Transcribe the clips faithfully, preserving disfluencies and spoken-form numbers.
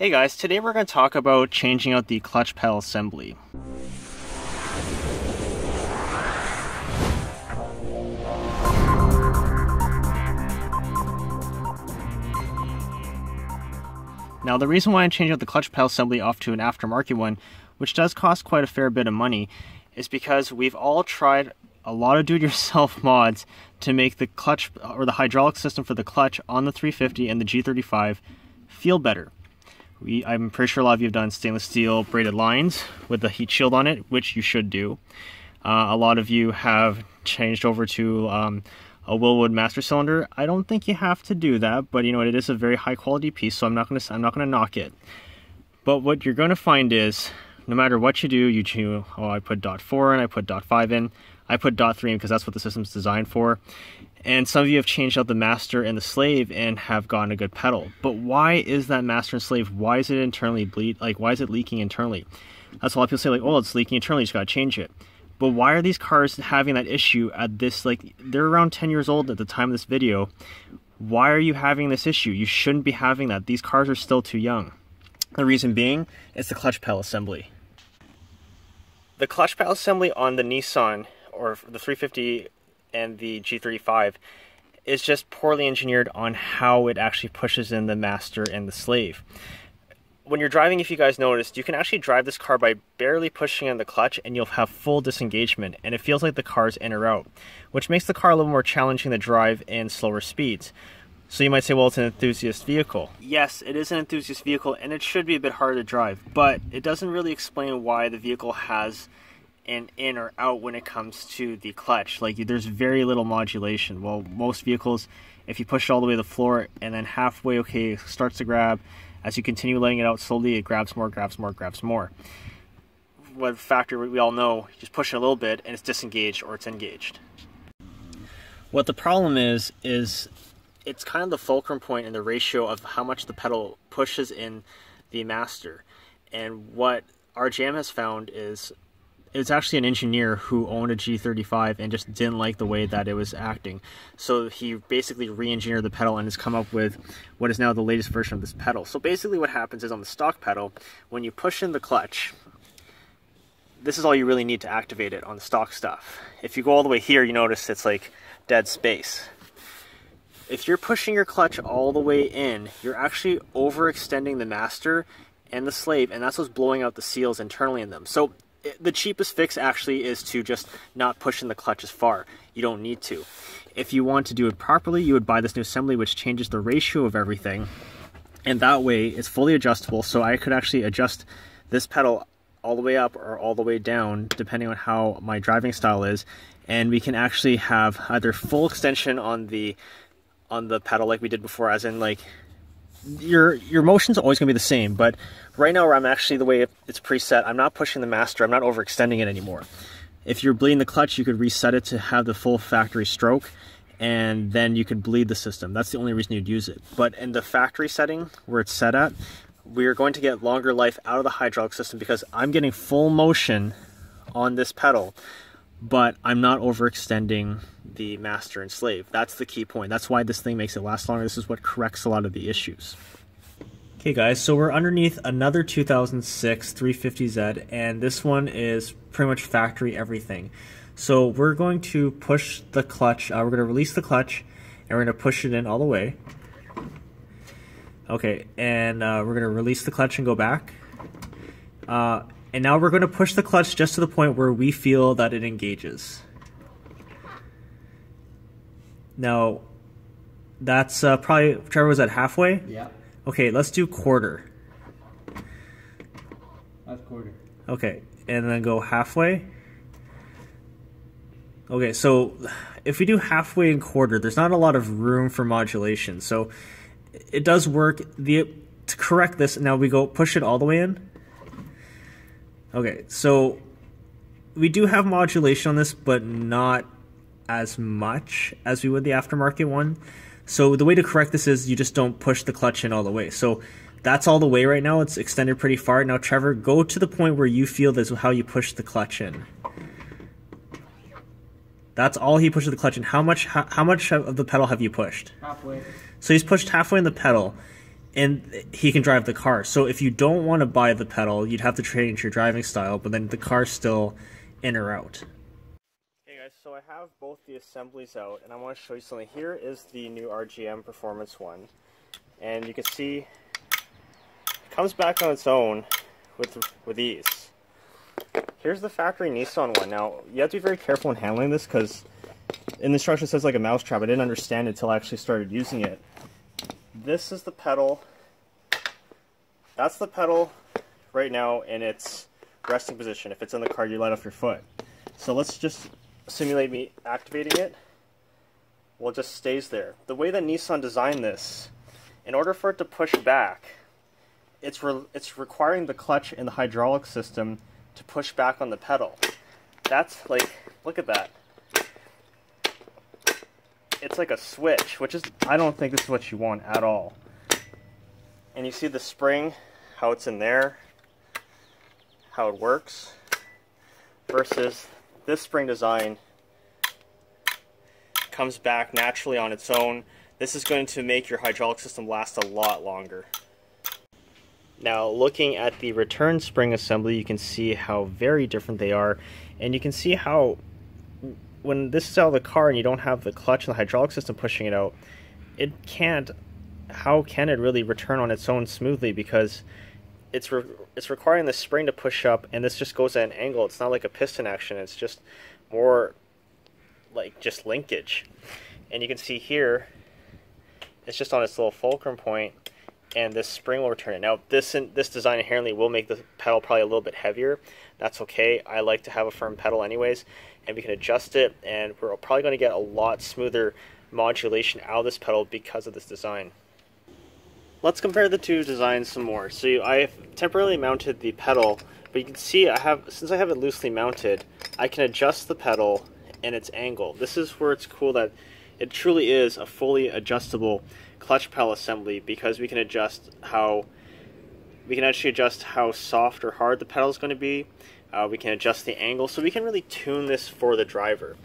Hey guys, today we're going to talk about changing out the clutch pedal assembly. Now the reason why I changed out the clutch pedal assembly off to an aftermarket one, which does cost quite a fair bit of money, is because we've all tried a lot of do-it-yourself mods to make the clutch or the hydraulic system for the clutch on the three fifty and the G thirty-five feel better. We, I'm pretty sure a lot of you have done stainless steel braided lines with a heat shield on it, which you should do. Uh, a lot of you have changed over to um, a Wilwood master cylinder. I don't think you have to do that, but you know what, it is a very high quality piece, so I'm not going to I'm not going to knock it. But what you're going to find is, no matter what you do, you do, oh, I put dot four in, I put dot five in, I put dot three in because that's what the system's designed for. And some of you have changed out the master and the slave and have gotten a good pedal. But why is that master and slave, why is it internally bleed, like why is it leaking internally? That's a lot of people say, like, oh, it's leaking internally, you just gotta change it. But why are these cars having that issue at this, like, they're around ten years old at the time of this video. Why are you having this issue? You shouldn't be having that. These cars are still too young. The reason being, it's the clutch pedal assembly. The clutch pedal assembly on the Nissan, or the three fifty and the G thirty-five, is just poorly engineered on how it actually pushes in the master and the slave. When you're driving, if you guys noticed, you can actually drive this car by barely pushing in the clutch and you'll have full disengagement, and it feels like the car's in or out, which makes the car a little more challenging to drive in slower speeds. So you might say, well, it's an enthusiast vehicle. Yes, it is an enthusiast vehicle and it should be a bit harder to drive, but it doesn't really explain why the vehicle has and in or out when it comes to the clutch. Like, there's very little modulation. Well, most vehicles, if you push it all the way to the floor and then halfway, okay, it starts to grab. As you continue letting it out slowly, it grabs more, grabs more, grabs more. What factor we all know, you just push it a little bit and it's disengaged or it's engaged. What the problem is, is it's kind of the fulcrum point and the ratio of how much the pedal pushes in the master. And what R J M has found is, it's actually an engineer who owned a G thirty-five and just didn't like the way that it was acting. So he basically re-engineered the pedal and has come up with what is now the latest version of this pedal. So basically what happens is, on the stock pedal, when you push in the clutch, this is all you really need to activate it on the stock stuff. If you go all the way here, you notice it's like dead space. If you're pushing your clutch all the way in, you're actually overextending the master and the slave, and that's what's blowing out the seals internally in them. So the cheapest fix actually is to just not push in the clutch as far. You don't need to. If you want to do it properly, you would buy this new assembly which changes the ratio of everything, and that way it's fully adjustable. So I could actually adjust this pedal all the way up or all the way down depending on how my driving style is, and we can actually have either full extension on the on the pedal like we did before, as in like your your motion's always gonna be the same, but right now where I'm actually, the way it's preset, I'm not pushing the master, I'm not overextending it anymore. If you're bleeding the clutch, you could reset it to have the full factory stroke, and then you could bleed the system. That's the only reason you'd use it. But in the factory setting where it's set at, we're going to get longer life out of the hydraulic system because I'm getting full motion on this pedal, but I'm not overextending the master and slave. That's the key point. That's why this thing makes it last longer. This is what corrects a lot of the issues. Okay guys, so we're underneath another two thousand six three fifty Z, and this one is pretty much factory everything. So we're going to push the clutch, uh, we're going to release the clutch, and we're going to push it in all the way. Okay, and uh, we're going to release the clutch and go back. Uh, And now we're going to push the clutch just to the point where we feel that it engages. Now, that's uh, probably, Trevor, was that halfway? Yeah. Okay, let's do quarter. That's quarter. Okay, and then go halfway. Okay, so if we do halfway and quarter, there's not a lot of room for modulation. So it does work. The, to correct this, now we go push it all the way in. Okay, so we do have modulation on this, but not as much as we would the aftermarket one. So the way to correct this is you just don't push the clutch in all the way. So that's all the way right now. It's extended pretty far. Now, Trevor, go to the point where you feel this is how you push the clutch in. That's all he pushes the clutch in. How much, how, how much of the pedal have you pushed? Halfway. So he's pushed halfway in the pedal. and he can drive the car. So if you don't want to buy the pedal, you'd have to change your driving style, but then the car's still in or out. Hey guys, so I have both the assemblies out, and I want to show you something. Here is the new R J M Performance one, and you can see it comes back on its own with, with ease. Here's the factory Nissan one. Now, you have to be very careful in handling this, because in the instruction says like a mouse trap. I didn't understand it until I actually started using it. This is the pedal. That's the pedal right now in its resting position. If it's in the car, you let off your foot. So let's just simulate me activating it. Well, it just stays there. The way that Nissan designed this, in order for it to push back, it's, re it's requiring the clutch and the hydraulic system to push back on the pedal. That's like, look at that. It's like a switch, which is, I don't think this is what you want at all. And you see the spring, how it's in there, how it works, versus this spring design comes back naturally on its own. This is going to make your hydraulic system last a lot longer. Now, looking at the return spring assembly, you can see how very different they are, and you can see how when this is out of the car and you don't have the clutch and the hydraulic system pushing it out, it can't, how can it really return on its own smoothly, because it's re it's requiring the spring to push up, and this just goes at an angle. It's not like a piston action, it's just more like just linkage. And you can see here, it's just on its little fulcrum point, and this spring will return it. Now, this in, this design inherently will make the pedal probably a little bit heavier. That's okay. I like to have a firm pedal anyways, and we can adjust it, and we're probably going to get a lot smoother modulation out of this pedal because of this design. Let's compare the two designs some more. So I've temporarily mounted the pedal, but you can see I have, since I have it loosely mounted, I can adjust the pedal and its angle. This is where it's cool that it truly is a fully adjustable clutch pedal assembly, because we can adjust how we can actually adjust how soft or hard the pedal is going to be. Uh, we can adjust the angle, so we can really tune this for the driver.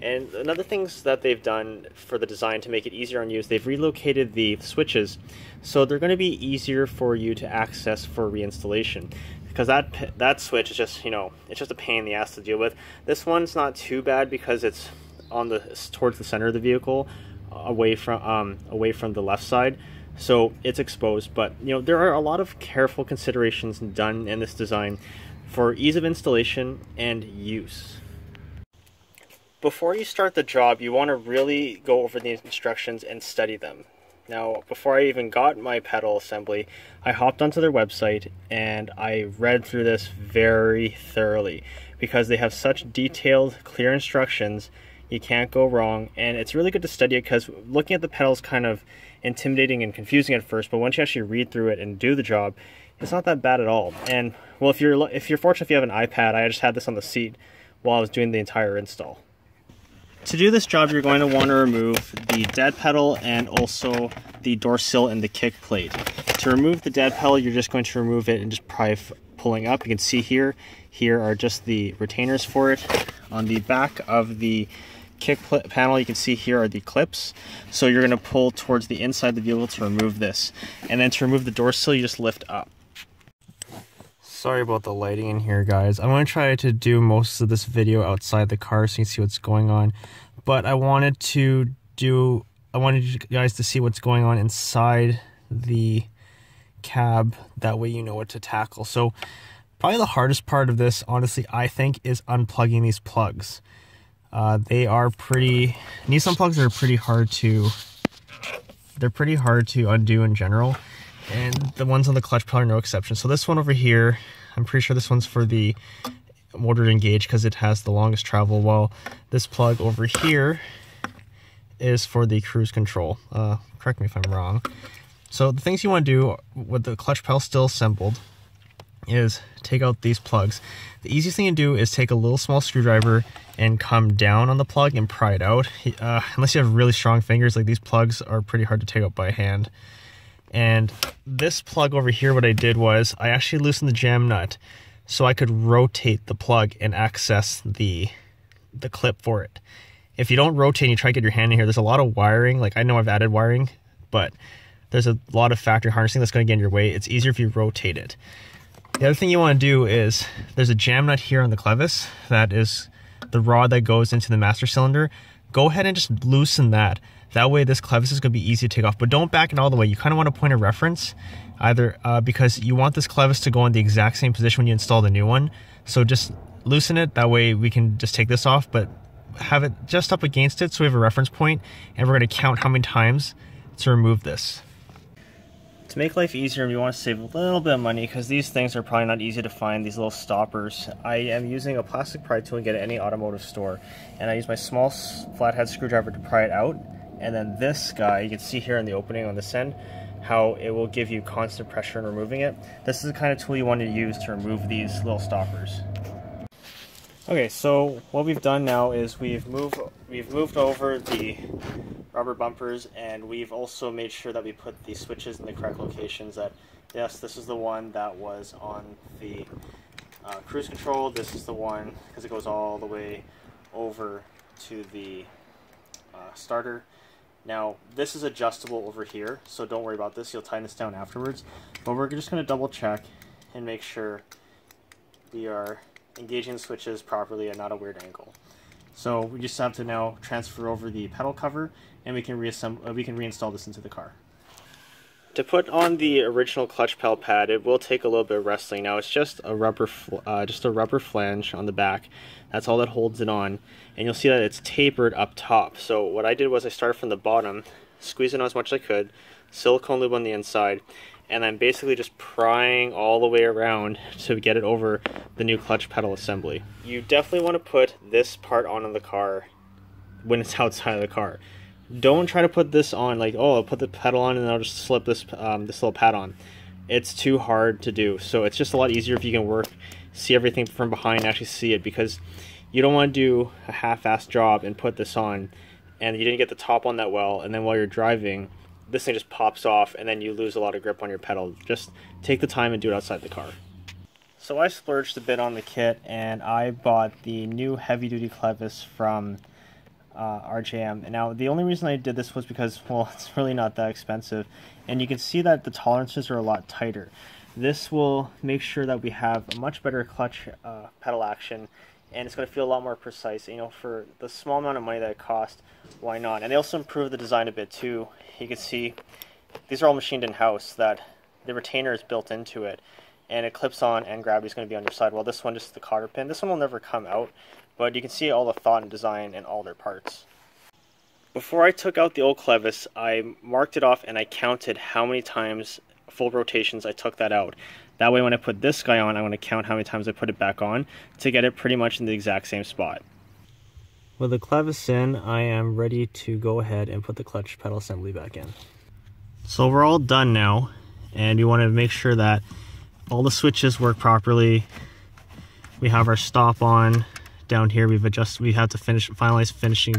And another things that they've done for the design to make it easier on you is they've relocated the switches, so they're going to be easier for you to access for reinstallation. Because that that switch is just, you know, it's just a pain in the ass to deal with. This one's not too bad because it's on the towards the center of the vehicle, away from um, away from the left side, so it's exposed. But you know, there are a lot of careful considerations done in this design for ease of installation and use. Before you start the job, you want to really go over these instructions and study them. Now, before I even got my pedal assembly, I hopped onto their website and I read through this very thoroughly, because they have such detailed, clear instructions. You can't go wrong, and it's really good to study it, because looking at the pedal is kind of intimidating and confusing at first, but once you actually read through it and do the job, it's not that bad at all. And well, if you're if you're fortunate, if you have an iPad, I just had this on the seat while I was doing the entire install. To do this job, you're going to want to remove the dead pedal and also the door sill and the kick plate. To remove the dead pedal, you're just going to remove it and just pry pulling up. You can see here, here are just the retainers for it. On the back of the kick panel, you can see here are the clips, so you're going to pull towards the inside of the vehicle to remove this, and then to remove the door sill you just lift up. Sorry about the lighting in here, guys. I'm going to try to do most of this video outside the car so you can see what's going on, but I wanted to do I wanted you guys to see what's going on inside the cab, that way you know what to tackle. So probably the hardest part of this, honestly, I think, is unplugging these plugs. Uh, they are pretty, Nissan plugs are pretty hard to, they're pretty hard to undo in general, and the ones on the clutch probably are no exception. So this one over here, I'm pretty sure this one's for the motor to engage because it has the longest travel, while this plug over here is for the cruise control. Uh, correct me if I'm wrong. So the things you want to do with the clutch pedal still assembled is take out these plugs. The easiest thing to do is take a little small screwdriver and come down on the plug and pry it out. Uh, unless you have really strong fingers, like these plugs are pretty hard to take out by hand. And this plug over here, what I did was I actually loosened the jam nut so I could rotate the plug and access the the clip for it. If you don't rotate and you try to get your hand in here, there's a lot of wiring. Like, I know I've added wiring, but There's a lot of factory harnessing that's going to get in your way. It's easier if you rotate it. The other thing you want to do is there's a jam nut here on the clevis. That is the rod that goes into the master cylinder. Go ahead and just loosen that. That way this clevis is going to be easy to take off, but don't back it all the way. You kind of want a point of reference either uh, because you want this clevis to go in the exact same position when you install the new one. So just loosen it. That way we can just take this off, but have it just up against it so we have a reference point, and we're going to count how many times to remove this. To make life easier, we want to save a little bit of money because these things are probably not easy to find, these little stoppers. I am using a plastic pry tool you get at any automotive store, and I use my small flathead screwdriver to pry it out, and then this guy, you can see here in the opening on this end, how it will give you constant pressure in removing it. This is the kind of tool you want to use to remove these little stoppers. Okay, so what we've done now is we've moved, we've moved over the rubber bumpers, and we've also made sure that we put the switches in the correct locations. That, yes, this is the one that was on the uh, cruise control. This is the one because it goes all the way over to the uh, starter. Now this is adjustable over here, so don't worry about this. You'll tighten this down afterwards, but we're just going to double check and make sure we are engaging the switches properly and not a weird angle. So we just have to now transfer over the pedal cover, and we can reassemble, we can reinstall this into the car. To put on the original clutch pedal pad, it will take a little bit of wrestling. Now it's just a rubber, uh, just a rubber flange on the back. That's all that holds it on, and you'll see that it's tapered up top. So what I did was I started from the bottom, squeezed it on as much as I could, silicone lube on the inside, and I'm basically just prying all the way around to get it over the new clutch pedal assembly. You definitely want to put this part on in the car when it's outside of the car. Don't try to put this on like, oh, I'll put the pedal on and I'll just slip this um, this little pad on. It's too hard to do. So it's just a lot easier if you can work, see everything from behind and actually see it, because you don't want to do a half-assed job and put this on and you didn't get the top on that well, and then while you're driving, this thing just pops off and then you lose a lot of grip on your pedal. Just take the time and do it outside the car. So I splurged a bit on the kit, and I bought the new heavy duty clevis from uh, R J M. And now the only reason I did this was because, well, it's really not that expensive, and you can see that the tolerances are a lot tighter. This will make sure that we have a much better clutch uh, pedal action, and it's going to feel a lot more precise. You know, for the small amount of money that it cost, why not? And they also improved the design a bit too. You can see these are all machined in-house, that the retainer is built into it, and it clips on and gravity is going to be on your side. Well, this one, just the cotter pin. This one will never come out, but you can see all the thought and design in all their parts. Before I took out the old clevis, I marked it off and I counted how many times, full rotations, I took that out. That way when I put this guy on, I want to count how many times I put it back on to get it pretty much in the exact same spot. With the clevis in, I am ready to go ahead and put the clutch pedal assembly back in. So we're all done now, and you want to make sure that all the switches work properly. We have our stop on down here. We've adjusted, we have to finish, finalize finishing,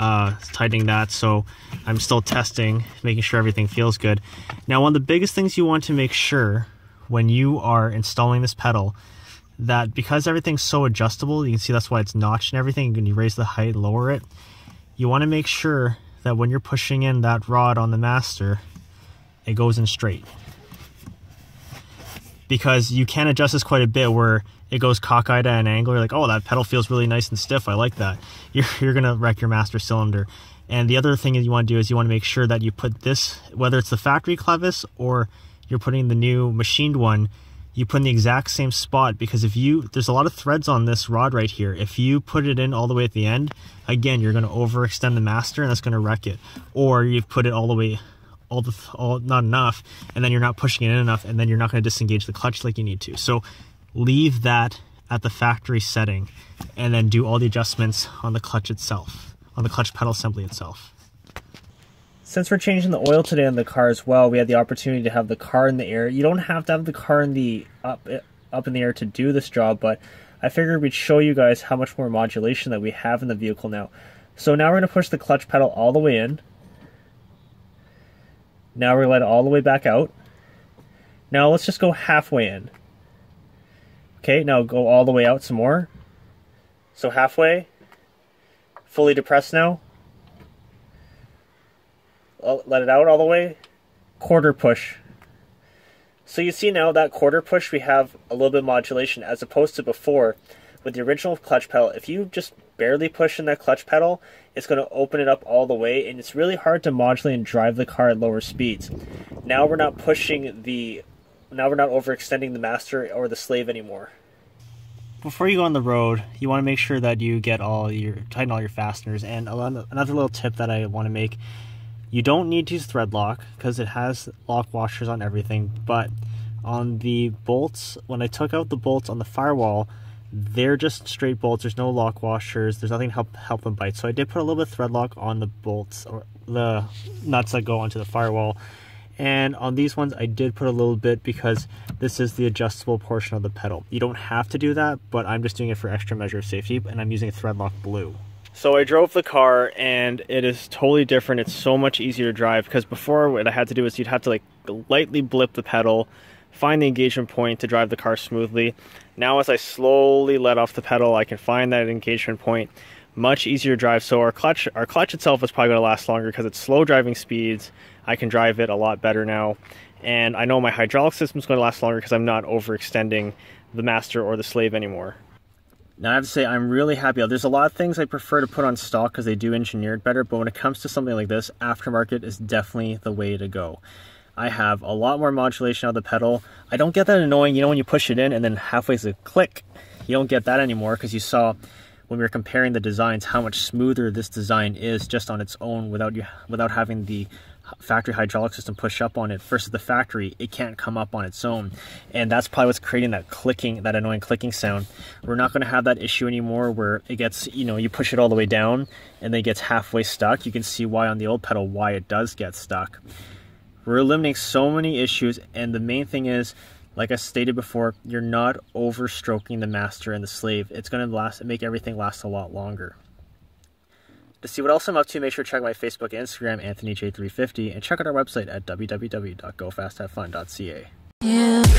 uh, tightening that. So I'm still testing, making sure everything feels good. Now, one of the biggest things you want to make sure when you are installing this pedal, that because everything's so adjustable, you can see that's why it's notched and everything, and you raise the height, lower it, you want to make sure that when you're pushing in that rod on the master, it goes in straight. Because you can adjust this quite a bit where it goes cockeyed at an angle. You're like, oh, that pedal feels really nice and stiff, I like that. You're, you're going to wreck your master cylinder. And the other thing that you want to do is you want to make sure that you put this, whether it's the factory clevis or you're putting the new machined one, you put in the exact same spot, because if you, there's a lot of threads on this rod right here. If you put it in all the way at the end, again, you're going to overextend the master and that's going to wreck it. Or you've put it all the way, all the, all, not enough, and then you're not pushing it in enough, and then you're not going to disengage the clutch like you need to. So leave that at the factory setting and then do all the adjustments on the clutch itself, on the clutch pedal assembly itself. Since we're changing the oil today on the car as well, we had the opportunity to have the car in the air. You don't have to have the car in the up up in the air to do this job, but I figured we'd show you guys how much more modulation that we have in the vehicle now. So now we're going to push the clutch pedal all the way in. Now we're going to let it all the way back out. Now let's just go halfway in. Okay, now go all the way out some more. So halfway, fully depressed now. Let it out all the way, quarter push. So you see now that quarter push, we have a little bit of modulation as opposed to before with the original clutch pedal. If you just barely push in that clutch pedal, it's going to open it up all the way, and it's really hard to modulate and drive the car at lower speeds. Now we're not pushing the, now we're not overextending the master or the slave anymore. Before you go on the road, you want to make sure that you get all your, tighten all your fasteners. And another little tip that I want to make, you don't need to use thread lock because it has lock washers on everything, but on the bolts, when I took out the bolts on the firewall, they're just straight bolts. There's no lock washers. There's nothing to help help them bite. So I did put a little bit of thread lock on the bolts or the nuts that go onto the firewall. And on these ones, I did put a little bit because this is the adjustable portion of the pedal. You don't have to do that, but I'm just doing it for extra measure of safety, and I'm using a thread lock blue. So I drove the car, and it is totally different. It's so much easier to drive because before what I had to do is you'd have to like lightly blip the pedal, find the engagement point to drive the car smoothly. Now as I slowly let off the pedal, I can find that engagement point. Much easier to drive. So our clutch, our clutch itself is probably going to last longer because it's slow driving speeds. I can drive it a lot better now. And I know my hydraulic system is going to last longer because I'm not overextending the master or the slave anymore. Now I have to say I'm really happy. There's a lot of things I prefer to put on stock because they do engineer it better. But when it comes to something like this, aftermarket is definitely the way to go. I have a lot more modulation out of the pedal. I don't get that annoying, you know, when you push it in and then halfway it's a click. You don't get that anymore because you saw when we were comparing the designs how much smoother this design is just on its own without you without having the factory hydraulic system push up on it versus the factory, it can't come up on its own. And that's probably what's creating that clicking, that annoying clicking sound. We're not going to have that issue anymore where it gets, you know, you push it all the way down and then it gets halfway stuck. You can see why on the old pedal why it does get stuck. We're eliminating so many issues, and the main thing is, like I stated before, you're not overstroking the master and the slave. It's going to last, make everything last a lot longer. To see what else I'm up to, make sure to check my Facebook and Instagram, AnthonyJ three fifty, and check out our website at w w w dot go fast have fun dot c a. Yeah.